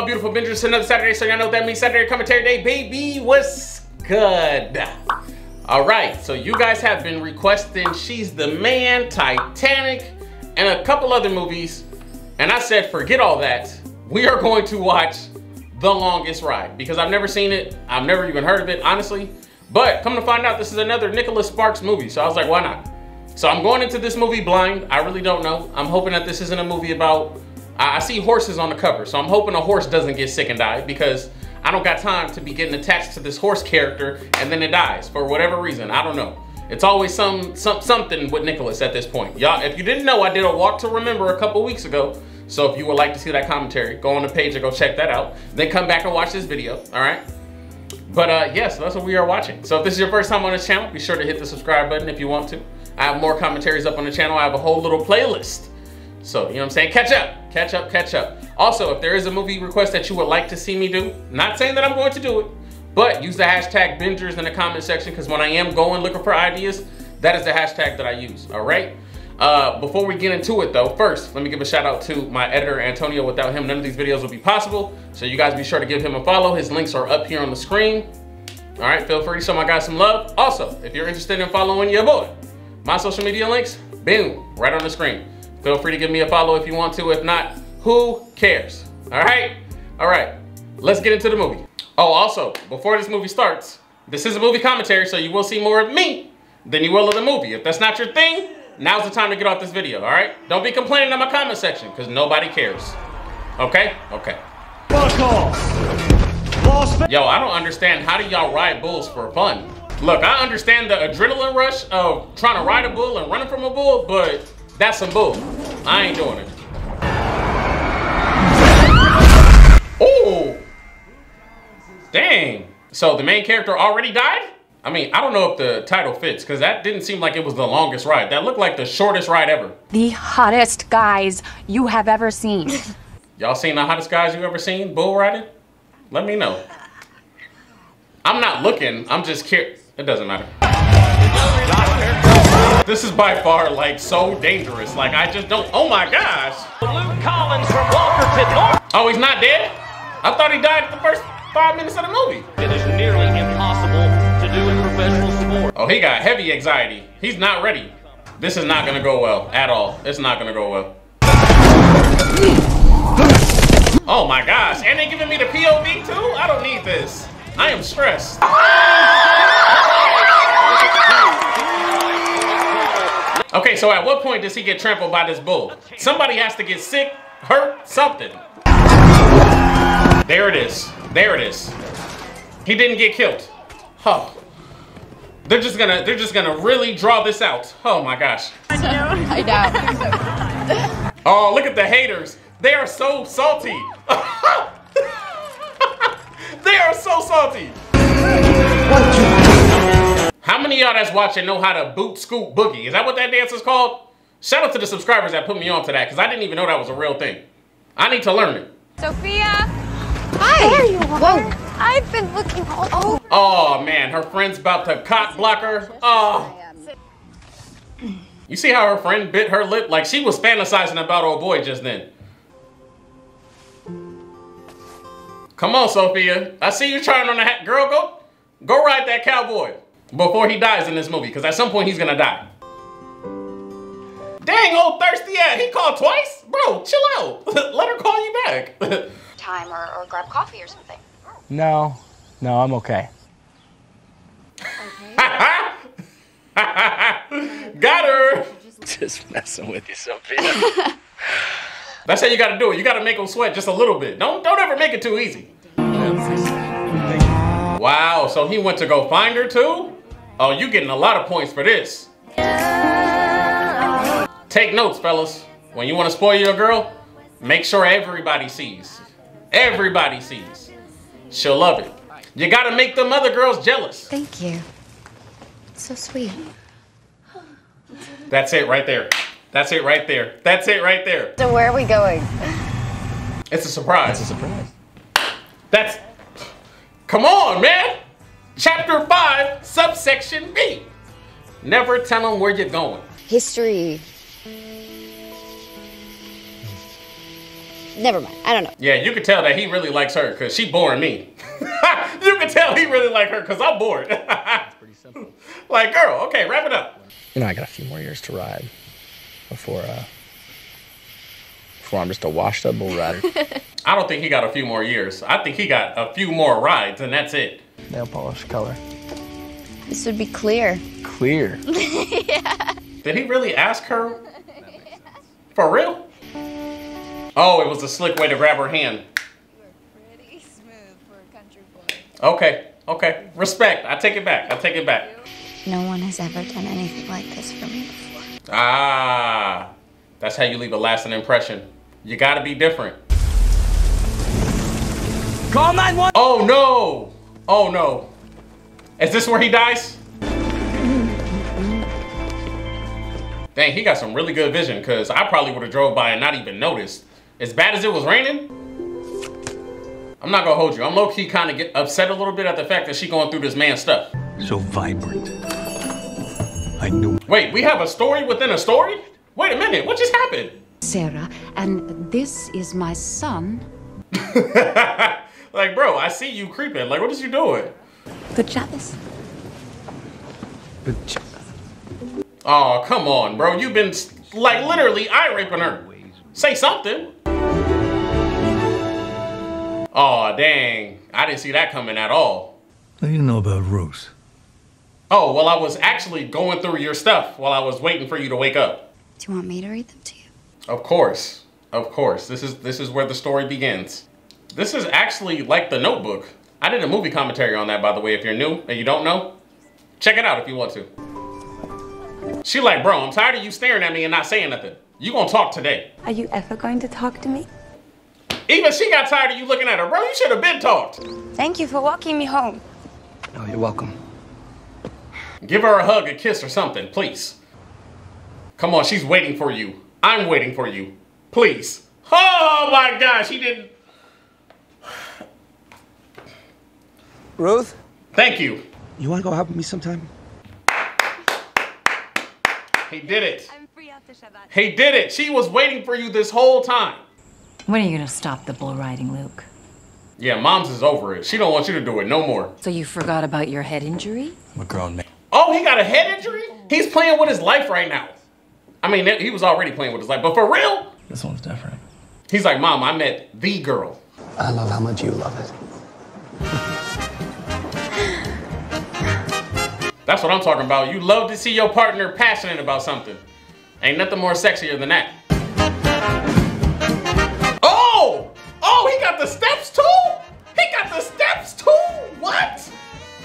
my beautiful bingers, another Saturday, so y'all know what that means. Saturday commentary day, baby. What's good? All right, so you guys have been requesting She's the Man, Titanic, and a couple other movies, and I said forget all that. We are going to watch The Longest Ride because I've never seen it. I've never even heard of it, honestly. But come to find out, this is another Nicholas Sparks movie, so I was like, why not? So I'm going into this movie blind. I really don't know. I'm hoping that this isn't a movie about... I see horses on the cover, so I'm hoping a horse doesn't get sick and die because I don't got time to be getting attached to this horse character and then it dies for whatever reason. I don't know. It's always something with Nicholas at this point. Y'all, if you didn't know, I did a Walk to Remember a couple weeks ago. So if you would like to see that commentary, go on the page and go check that out. Then come back and watch this video, all right? But yeah, so that's what we are watching. So if this is your first time on this channel, be sure to hit the subscribe button if you want to. I have more commentaries up on the channel. I have a whole little playlist. So, you know what I'm saying? Catch up, catch up, catch up. Also, if there is a movie request that you would like to see me do, not saying that I'm going to do it, but use the hashtag bingers in the comment section because when I am going looking for ideas, that is the hashtag that I use, all right? Before we get into it though, first, let me give a shout out to my editor, Antonio. Without him, none of these videos would be possible. So you guys be sure to give him a follow. His links are up here on the screen. All right, feel free to show my guys some love. Also, if you're interested in following your boy, my social media links, boom, right on the screen. Feel free to give me a follow if you want to. If not, who cares? All right? All right, let's get into the movie. Oh, also, before this movie starts, this is a movie commentary, so you will see more of me than you will of the movie. If that's not your thing, now's the time to get off this video, all right? Don't be complaining in my comment section, because nobody cares. Okay? Okay. Fuck off! Yo, I don't understand. How do y'all ride bulls for fun? Look, I understand the adrenaline rush of trying to ride a bull and running from a bull, but that's some bull. I ain't doing it. Oh! Dang. So the main character already died? I mean, I don't know if the title fits because that didn't seem like it was the longest ride. That looked like the shortest ride ever. The hottest guys you have ever seen. Y'all seen the hottest guys you ever seen bull riding? Let me know. I'm not looking. I'm just curious. It doesn't matter. This is by far like so dangerous. Like I just don't. Oh my gosh. Luke Collins from Walker. Oh, he's not dead? I thought he died in the first 5 minutes of the movie. It is nearly impossible. Oh, he got heavy anxiety. He's not ready. This is not gonna go well at all. It's not gonna go well. Oh my gosh, and they giving me the POV too? I don't need this. I am stressed. Okay, so at what point does he get trampled by this bull? Somebody has to get sick, hurt, something. There it is. There it is. He didn't get killed. Huh. They're just gonna really draw this out. Oh my gosh. I doubt. Oh, look at the haters. They are so salty. They are so salty. How many of y'all that's watching know how to boot scoot boogie? Is that what that dance is called? Shout out to the subscribers that put me on to that because I didn't even know that was a real thing. I need to learn it. Sophia. Hi. There you are. Whoa. I've been looking all over. Oh man, her friend's about to cock block her. Oh. You see how her friend bit her lip? Like she was fantasizing about old boy just then. Come on, Sophia. I see you trying on the hat. Girl, go ride that cowboy before he dies in this movie. Cause at some point he's gonna die. Dang, old thirsty ass. He called twice? Bro, chill out. Let her call you back. Time or grab coffee or something. No, no, I'm okay. Got her! Just messing with you, Sophia. That's how you gotta do it. You gotta make them sweat just a little bit. Don't ever make it too easy. Wow, so he went to go find her too? Oh, you getting a lot of points for this. Take notes, fellas. When you wanna spoil your girl, make sure everybody sees. Everybody sees. She'll love it. You gotta make them other girls jealous. Thank you. So sweet. That's it right there. That's it right there. That's it right there. So where are we going? It's a surprise. It's a surprise. That's... Come on, man! Chapter 5, subsection B. Never tell them where you're going. History. never mind. I don't know. Yeah, you could tell that he really likes her because she boring me. You could tell he really likes her because I'm bored. It's pretty simple. Like, girl, okay, wrap it up. You know, I got a few more years to ride before, I'm just a washed up bull rider. I don't think he got a few more years. I think he got a few more rides and that's it. Nail polish color. This would be clear. Clear? Yeah. Did he really ask her? For real? Oh, it was a slick way to grab her hand. You were pretty smooth for a country boy. Okay, okay. Respect. I take it back. I take it back. No one has ever done anything like this for me before. Ah, that's how you leave a lasting impression. You gotta be different. Call 911. Oh no! Oh no! Is this where he dies? Dang, he got some really good vision, cause I probably would have drove by and not even noticed. As bad as it was raining, I'm not gonna hold you. I'm low key kind of get upset a little bit at the fact that she going through this man's stuff. So vibrant. I knew. Wait, we have a story within a story? Wait a minute, what just happened? Sarah, and this is my son. Like, bro, I see you creeping. Like, what is you doing? Good Shabbos. Good Shabbos. Oh, come on, bro. You've been, like, literally eye-raping her. Say something. Oh, dang. I didn't see that coming at all. I didn't know about Rose. Oh, well, I was actually going through your stuff while I was waiting for you to wake up. Do you want me to read them to you? Of course. Of course. This is where the story begins. This is actually like The Notebook. I did a movie commentary on that, by the way, if you're new and you don't know. Check it out if you want to. She like, bro, I'm tired of you staring at me and not saying nothing. You gonna talk today. Are you ever going to talk to me? Even she got tired of you looking at her. Bro, you should have been talked. Thank you for walking me home. Oh, you're welcome. Give her a hug, a kiss or something, please. Come on, she's waiting for you. I'm waiting for you. Please. Oh my gosh, he didn't. Ruth? Thank you. You want to go out with me sometime? He did it. I'm free after Shabbat. He did it. She was waiting for you this whole time. When are you going to stop the bull riding, Luke? Yeah, Mom's is over it. She don't want you to do it no more. So you forgot about your head injury? I'm a grown man. Oh, he got a head injury? He's playing with his life right now. I mean, he was already playing with his life, but for real? This one's different. He's like, Mom, I met the girl. I love how much you love it. That's what I'm talking about. You love to see your partner passionate about something. Ain't nothing more sexier than that. Oh! Oh, he got the steps too? He got the steps too? What?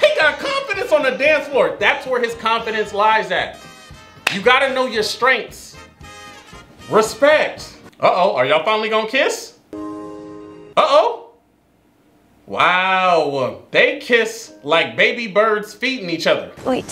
He got confidence on the dance floor. That's where his confidence lies at. You gotta know your strengths. Respect. Uh-oh, are y'all finally gonna kiss? Uh-oh. Wow, they kiss like baby birds feeding each other. Wait.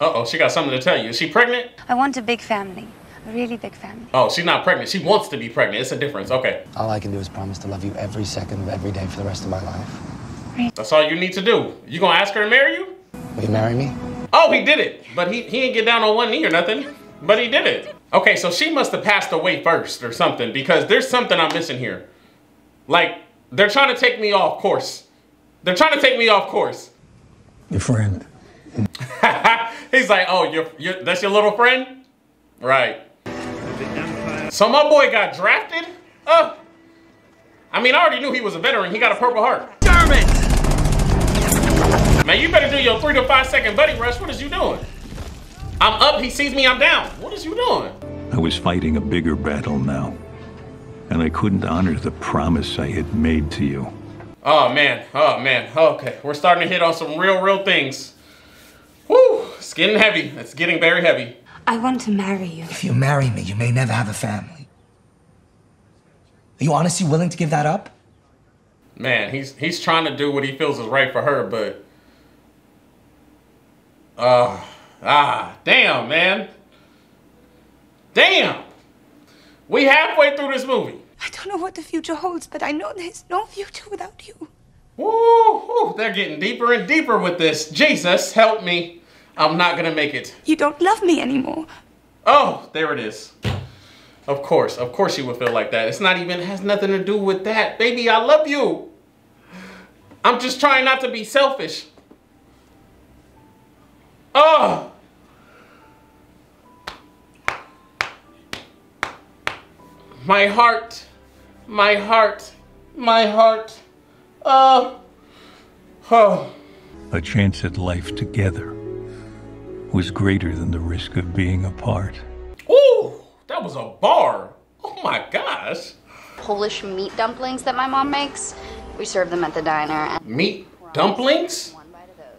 Uh-oh, she got something to tell you. Is she pregnant? I want a big family, a really big family. Oh, she's not pregnant. She wants to be pregnant. It's a difference, okay. All I can do is promise to love you every second of every day for the rest of my life. Right. That's all you need to do. You gonna ask her to marry you? Will you marry me? Oh, he did it, but he didn't get down on one knee or nothing, but he did it. Okay, so she must have passed away first or something because there's something I'm missing here. Like, they're trying to take me off course. They're trying to take me off course. Your friend. He's like, oh, that's your little friend? Right. So my boy got drafted? I mean, I already knew he was a veteran. He got a Purple Heart. Damn it! Man, you better do your 3 to 5 second buddy rush. What is you doing? I'm up, he sees me, I'm down. What is you doing? I was fighting a bigger battle now, and I couldn't honor the promise I had made to you. Oh man, oh man, okay. We're starting to hit on some real things. Woo, it's getting heavy. It's getting very heavy. I want to marry you. If you marry me, you may never have a family. Are you honestly willing to give that up? Man, he's trying to do what he feels is right for her, but damn, man. Damn. We halfway through this movie. I don't know what the future holds, but I know there's no future without you. Woo, they're getting deeper and deeper with this. Jesus, help me. I'm not gonna make it. You don't love me anymore. Oh, there it is. Of course she would feel like that. It's not even, it has nothing to do with that. Baby, I love you. I'm just trying not to be selfish. Oh. My heart, my heart, my heart. Oh. A chance at life together was greater than the risk of being apart. Ooh, that was a bar. Oh my gosh. Polish meat dumplings that my mom makes. We serve them at the diner. Meat dumplings?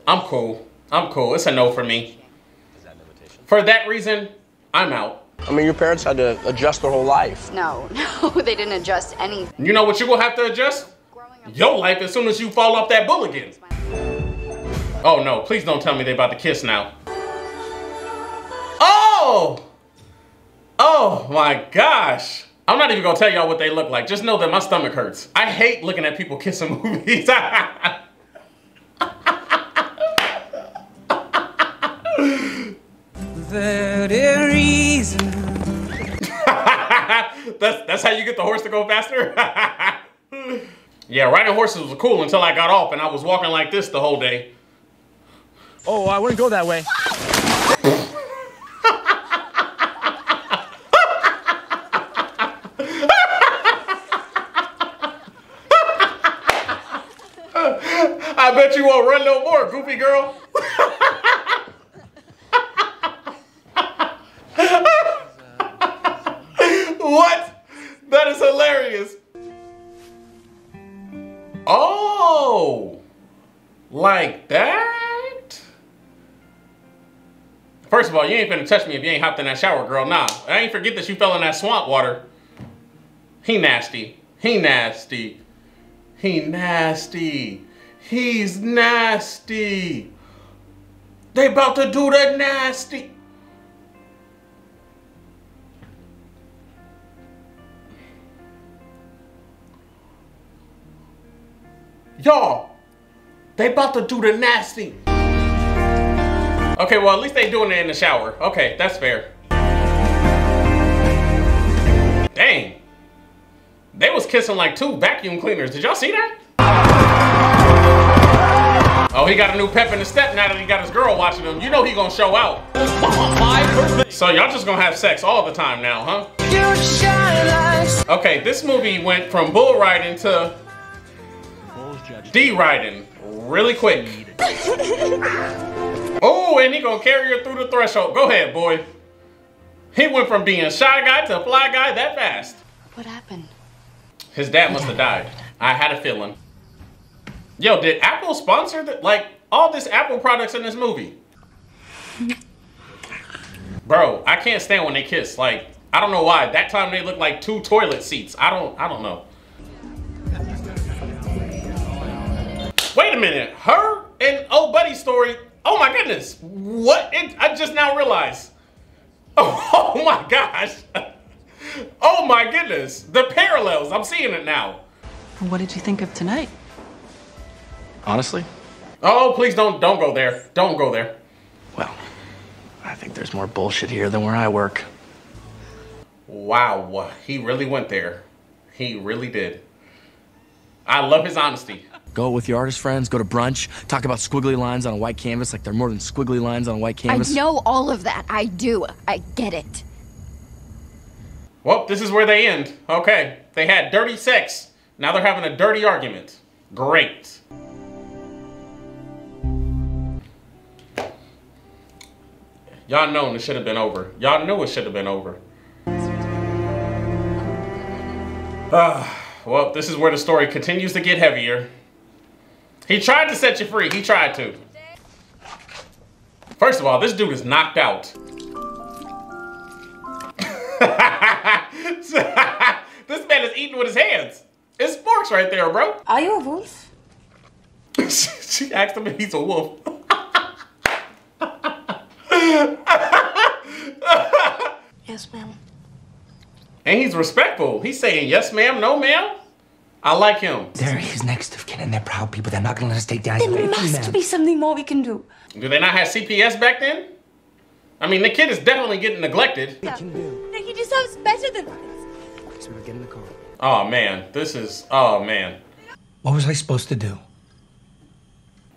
I'm cool. I'm cool. It's a no for me. For that reason, I'm out. I mean, your parents had to adjust their whole life. No, no, they didn't adjust anything. You know what you're gonna have to adjust? Your life as soon as you fall off that bull again. Oh no, please don't tell me they're about to kiss now. Oh! Oh my gosh. I'm not even gonna tell y'all what they look like. Just know that my stomach hurts. I hate looking at people kissing movies. That's how you get the horse to go faster? Yeah, riding horses was cool until I got off and I was walking like this the whole day. Oh, I wouldn't go that way. I bet you won't run no more, goofy girl. What? That is hilarious. Oh, like that? First of all, you ain't finna touch me if you ain't hopped in that shower, girl. Nah, I ain't forget that you fell in that swamp water. He nasty. He nasty. He nasty. He's nasty. They about to do that nasty. Y'all, they about to do the nasty. Okay, well, at least they doing it in the shower. Okay, that's fair. Dang. They was kissing like two vacuum cleaners. Did y'all see that? Oh, he got a new pep in the step now that he got his girl watching him. You know he gonna show out. So y'all just gonna have sex all the time now, huh? Okay, this movie went from bull riding to D-riding really quick. Oh, and he gonna carry her through the threshold. Go ahead, boy. He went from being shy guy to fly guy that fast. What happened? His dad must have died. I had a feeling. Yo, did Apple sponsor the, like all this Apple products in this movie? Bro, I can't stand when they kiss. Like, I don't know why. That time they looked like two toilet seats. I don't know. Wait a minute, her and old buddy's story, oh my goodness, what? I just now realized. Oh my gosh. Oh my goodness, the parallels, I'm seeing it now. What did you think of tonight? Honestly? Oh, please don't go there, don't go there. Well, I think there's more bullshit here than where I work. Wow, he really went there. He really did. I love his honesty. Go with your artist friends, go to brunch, talk about squiggly lines on a white canvas like they're more than squiggly lines on a white canvas. I know all of that. I do. I get it. Well, this is where they end. Okay. They had dirty sex. Now they're having a dirty argument. Great. Y'all known it should have been over. Y'all knew it should have been over. Well, this is where the story continues to get heavier. He tried to set you free. He tried to. First of all, this dude is knocked out. This man is eating with his hands. It's Sparks right there, bro. Are you a wolf? She asked him if he's a wolf. Yes, ma'am. And he's respectful. He's saying, yes, ma'am, no, ma'am. I like him. They're his next of kin and they're proud people. They're not gonna let us take down. There must be something more we can do. Do they not have CPS back then? I mean, the kid is definitely getting neglected. Yeah. He just stuff's better than ours. So get in the car. Oh man, this is, oh man. What was I supposed to do?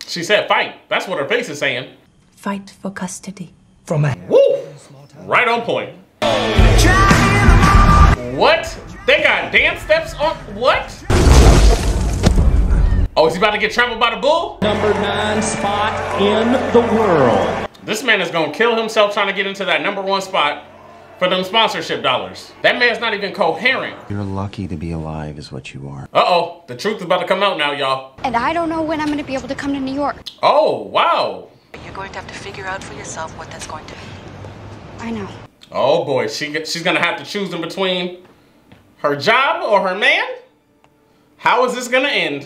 She said fight. That's what her face is saying. Fight for custody. From a woo! Right on point. What? They got dance steps on what? Oh, is he about to get trampled by the bull? Number 9 spot in the world. This man is gonna kill himself trying to get into that number 1 spot for them sponsorship dollars. That man's not even coherent. You're lucky to be alive is what you are. Uh-oh, the truth is about to come out now, y'all. And I don't know when I'm gonna be able to come to New York. Oh, wow. You're going to have to figure out for yourself what that's going to be. I know. Oh boy, she's gonna have to choose in between her job or her man? How is this gonna end?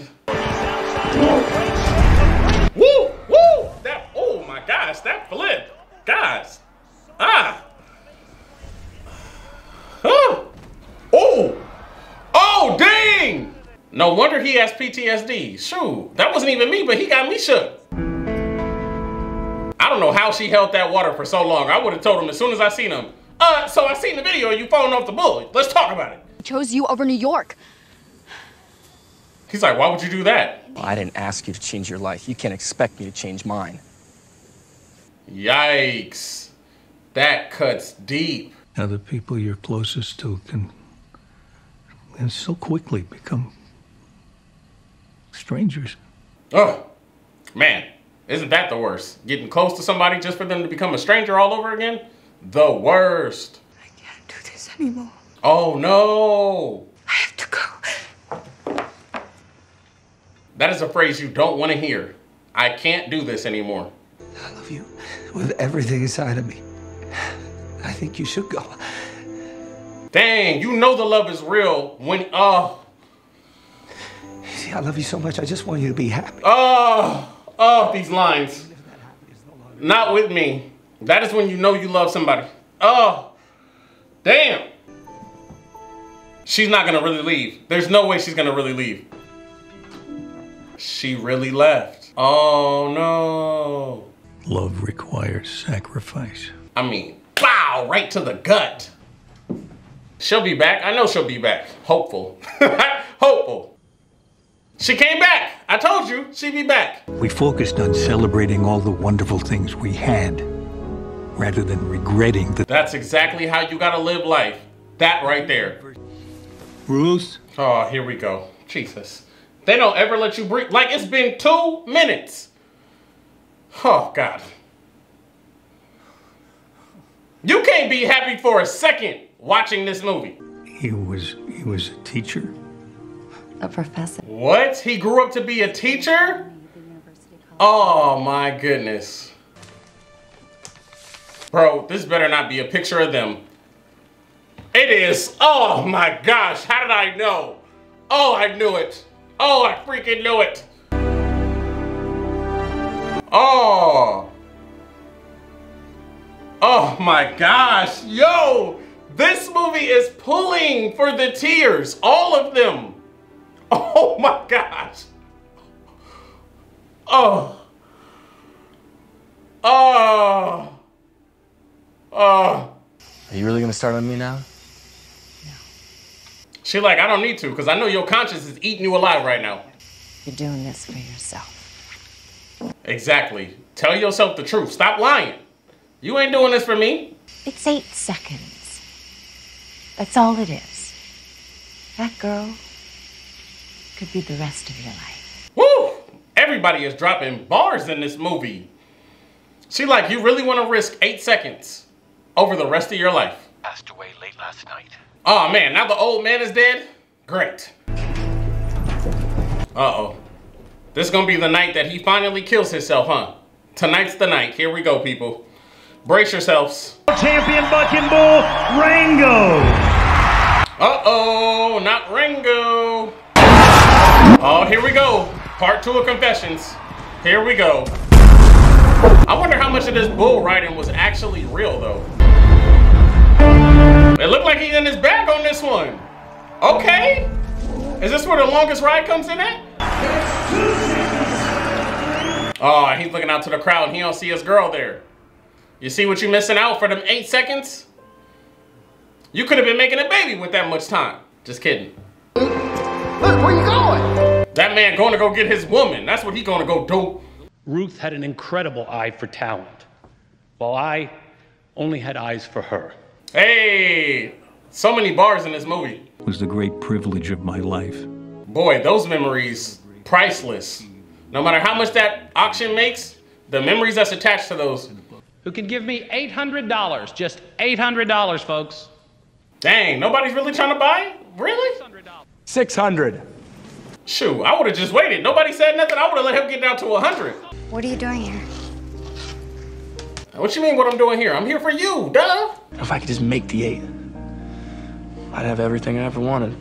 Woo! Woo! That, oh my gosh, that flip. Guys. Ah! Huh. Oh! Oh dang! No wonder he has PTSD. Shoot, that wasn't even me, but he got me shook. I don't know how she held that water for so long. I would have told him as soon as I seen him. So I seen the video of you falling off the bull. Let's talk about it. I chose you over New York. He's like, why would you do that? Well, I didn't ask you to change your life. You can't expect me to change mine. Yikes. That cuts deep. Now the people you're closest to can so quickly become strangers. Oh, man. Isn't that the worst? Getting close to somebody just for them to become a stranger all over again? The worst. I can't do this anymore. Oh no. I have to go. That is a phrase you don't want to hear. I can't do this anymore. I love you with everything inside of me. I think you should go. Dang, you know the love is real when, oh. See, I love you so much. I just want you to be happy. Oh. Oh, these lines. Not with me. That is when you know you love somebody. Oh, damn. She's not gonna really leave. There's no way she's gonna really leave. She really left. Oh no. Love requires sacrifice. I mean, wow, right to the gut. She'll be back. I know she'll be back. Hopeful. Hopeful. She came back. I told you she'd be back. We focused on celebrating all the wonderful things we had rather than regretting that. That's exactly how you gotta live life. That right there. Bruce? Oh, here we go. Jesus. They don't ever let you breathe. Like, it's been 2 minutes. Oh, God. You can't be happy for a second watching this movie. He was a teacher. A professor. What? He grew up to be a teacher? Oh my goodness. Bro, this better not be a picture of them. It is. Oh my gosh. How did I know? Oh, I knew it. Oh, I freaking knew it. Oh. Oh my gosh. Yo, this movie is pulling for the tears. All of them. Oh my gosh. Oh. Oh. Oh. Are you really gonna start on me now? No. She like, I don't need to, because I know your conscience is eating you alive right now. You're doing this for yourself. Exactly. Tell yourself the truth. Stop lying. You ain't doing this for me. It's 8 seconds. That's all it is. That girl could be the rest of your life. Woo! Everybody is dropping bars in this movie. She like, you really want to risk 8 seconds over the rest of your life. Passed away late last night. Oh man, now the old man is dead? Great. Uh-oh. This is gonna be the night that he finally kills himself, huh? Tonight's the night. Here we go, people. Brace yourselves. Champion bucking bull, Rango. Uh-oh, not Rango. Oh, here we go. Part 2 of confessions. Here we go. I wonder how much of this bull riding was actually real, though. It looked like he's in his bag on this one. Okay. Is this where the longest ride comes in at? Oh, he's looking out to the crowd. And he don't see his girl there. You see what you missing out for them 8 seconds? You could have been making a baby with that much time. Just kidding. Look, where you going? That man going to go get his woman. That's what he going to go do. Ruth had an incredible eye for talent, while I only had eyes for her. Hey, so many bars in this movie. It was the great privilege of my life. Boy, those memories, priceless. No matter how much that auction makes, the memories that's attached to those. Who can give me $800, just $800, folks. Dang, nobody's really trying to buy it? Really? $600. Shoot, I would have just waited. Nobody said nothing. I would have let him get down to 100. What are you doing here? What you mean what I'm doing here? I'm here for you, duh. If I could just make the 8, I'd have everything I ever wanted.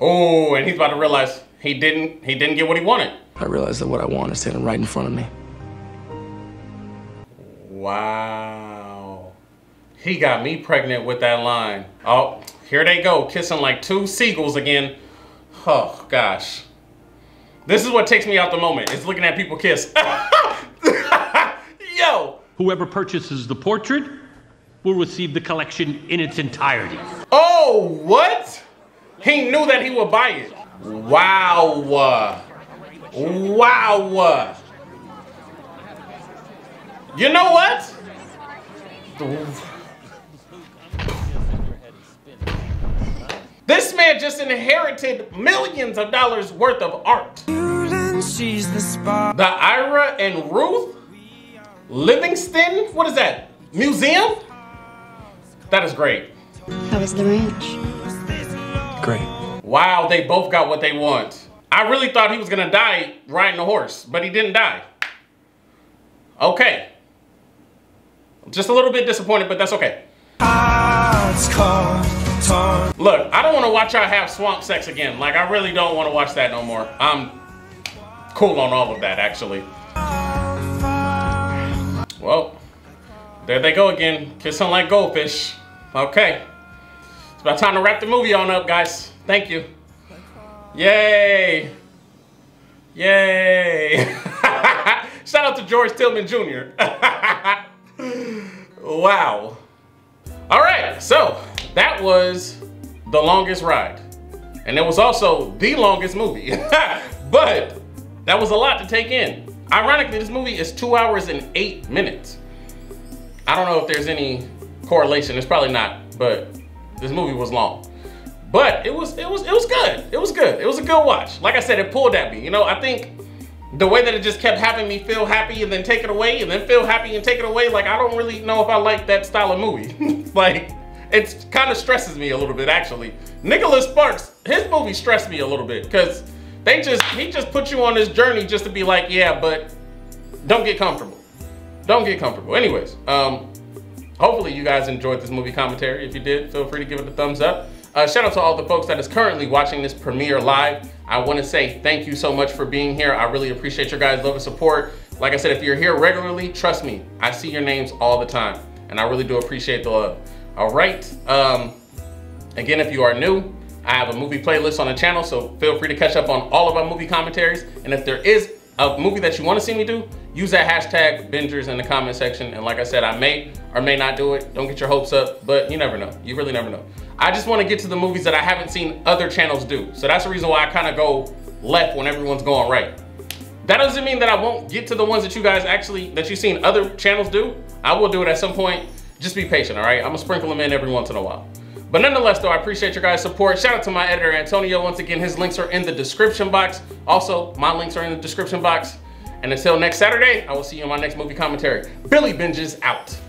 Oh, and he's about to realize he didn't get what he wanted. I realized that what I want is standing right in front of me. Wow. He got me pregnant with that line. Oh, here they go, kissing like two seagulls again. Oh, gosh. This is what takes me out the moment. It's looking at people kiss. Yo! Whoever purchases the portrait will receive the collection in its entirety. Oh, what? He knew that he would buy it. Wow. Wow. You know what? This man just inherited millions of dollars worth of art. The Ira and Ruth Livingston, what is that? Museum? That is great. How was the ranch? Great. Wow, they both got what they want. I really thought he was gonna die riding a horse, but he didn't die. Okay. I'm just a little bit disappointed, but that's okay. Look, I don't want to watch y'all have swamp sex again. Like, I really don't want to watch that no more. I'm cool on all of that, actually. Well, there they go again. Kissing like goldfish. Okay. It's about time to wrap the movie on up, guys. Thank you. Yay. Yay. Shout out to George Tillman Jr. Wow. All right, so that was The Longest Ride. And it was also the longest movie, but that was a lot to take in. Ironically, this movie is 2 hours and 8 minutes. I don't know if there's any correlation. It's probably not, but this movie was long. But it was good. It was good. It was a good watch. Like I said, it pulled at me. You know, I think the way that it just kept having me feel happy and then take it away and then feel happy and take it away, like I don't really know if I like that style of movie. Like, it kind of stresses me a little bit, actually. Nicholas Sparks, his movie stressed me a little bit because he just put you on this journey just to be like, yeah, but don't get comfortable. Don't get comfortable. Anyways, hopefully you guys enjoyed this movie commentary. If you did, feel free to give it a thumbs up. Shout out to all the folks that is currently watching this premiere live. I want to say thank you so much for being here. I really appreciate your guys' love and support. Like I said, if you're here regularly, trust me, I see your names all the time. And I really do appreciate the love. All right. Again, if you are new, I have a movie playlist on the channel, so feel free to catch up on all of our movie commentaries. And if there is a movie that you want to see me do, use that hashtag bingers in the comment section. And like I said, I may or may not do it. Don't get your hopes up, but you never know. You really never know. I just want to get to the movies that I haven't seen other channels do. So that's the reason why I kind of go left when everyone's going right. That doesn't mean that I won't get to the ones that you guys that you've seen other channels do. I will do it at some point. Just be patient, all right? I'm gonna sprinkle them in every once in a while. But nonetheless, though, I appreciate your guys' support. Shout out to my editor, Antonio. Once again, his links are in the description box. Also, my links are in the description box. And until next Saturday, I will see you in my next movie commentary. Billy Binges out.